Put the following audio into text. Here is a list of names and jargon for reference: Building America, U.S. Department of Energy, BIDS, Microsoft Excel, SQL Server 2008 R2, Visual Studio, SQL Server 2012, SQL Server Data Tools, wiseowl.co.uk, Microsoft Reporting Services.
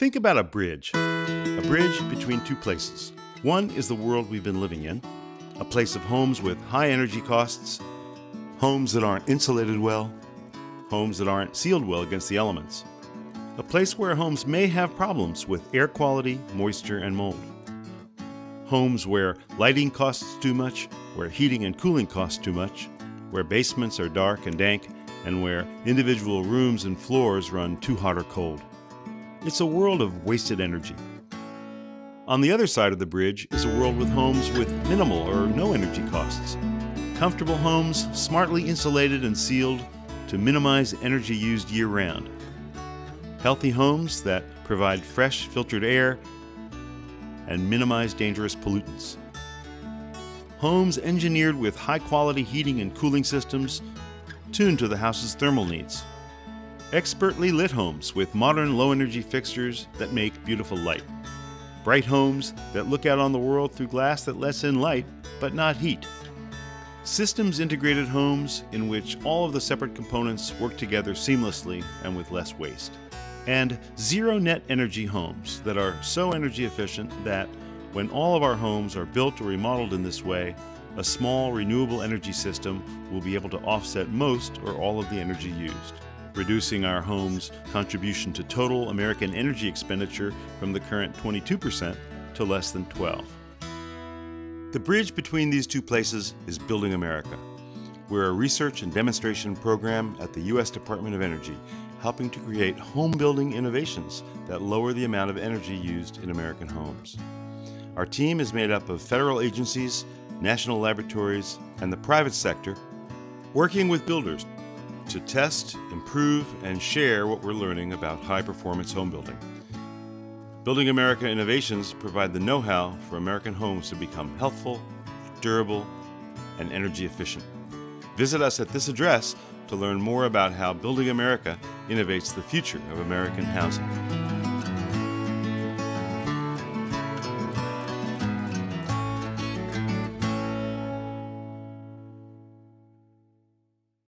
Think about a bridge between two places. One is the world we've been living in, a place of homes with high energy costs, homes that aren't insulated well, homes that aren't sealed well against the elements, a place where homes may have problems with air quality, moisture, and mold. Homes where lighting costs too much, where heating and cooling costs too much, where basements are dark and dank, and where individual rooms and floors run too hot or cold. It's a world of wasted energy. On the other side of the bridge is a world with homes with minimal or no energy costs. Comfortable homes, smartly insulated and sealed to minimize energy used year-round. Healthy homes that provide fresh, filtered air and minimize dangerous pollutants. Homes engineered with high-quality heating and cooling systems tuned to the house's thermal needs. Expertly lit homes with modern low-energy fixtures that make beautiful light. Bright homes that look out on the world through glass that lets in light, but not heat. Systems-integrated homes in which all of the separate components work together seamlessly and with less waste. And zero-net energy homes that are so energy efficient that when all of our homes are built or remodeled in this way, a small renewable energy system will be able to offset most or all of the energy used, reducing our home's contribution to total American energy expenditure from the current 22% to less than 12%. The bridge between these two places is Building America. We're a research and demonstration program at the U.S. Department of Energy, helping to create home building innovations that lower the amount of energy used in American homes. Our team is made up of federal agencies, national laboratories, and the private sector, working with builders to test, improve, and share what we're learning about high-performance home building. Building America innovations provide the know-how for American homes to become healthful, durable, and energy efficient. Visit us at this address to learn more about how Building America innovates the future of American housing.